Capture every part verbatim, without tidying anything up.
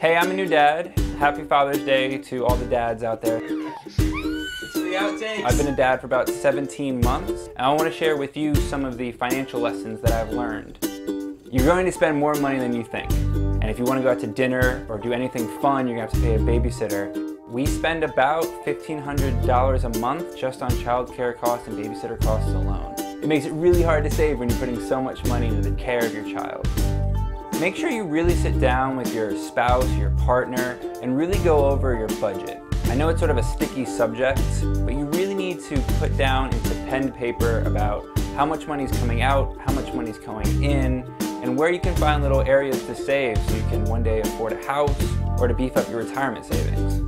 Hey, I'm a new dad. Happy Father's Day to all the dads out there. I've been a dad for about seventeen months, and I want to share with you some of the financial lessons that I've learned. You're going to spend more money than you think, and if you want to go out to dinner or do anything fun, you're going to have to pay a babysitter. We spend about fifteen hundred dollars a month just on childcare costs and babysitter costs alone. It makes it really hard to save when you're putting so much money into the care of your child. Make sure you really sit down with your spouse, your partner, and really go over your budget. I know it's sort of a sticky subject, but you really need to put down into pen and paper about how much money's coming out, how much money's going in, and where you can find little areas to save so you can one day afford a house or to beef up your retirement savings.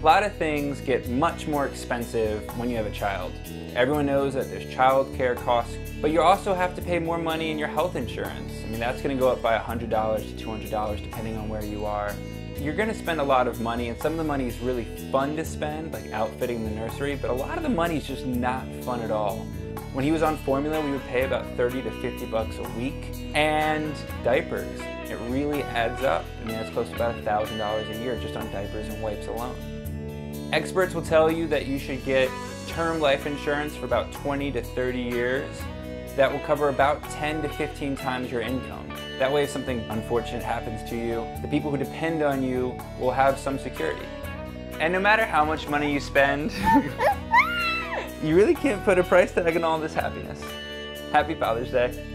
A lot of things get much more expensive when you have a child. Everyone knows that there's child care costs, but you also have to pay more money in your health insurance. I mean, that's going to go up by one hundred dollars to two hundred dollars depending on where you are. You're going to spend a lot of money, and some of the money is really fun to spend, like outfitting the nursery, but a lot of the money is just not fun at all. When he was on formula, we would pay about thirty to fifty bucks a week, and diapers. It really adds up. I mean, that's close to about one thousand dollars a year just on diapers and wipes alone. Experts will tell you that you should get term life insurance for about twenty to thirty years. That will cover about ten to fifteen times your income. That way, if something unfortunate happens to you, the people who depend on you will have some security. And no matter how much money you spend, you really can't put a price tag on all this happiness. Happy Father's Day.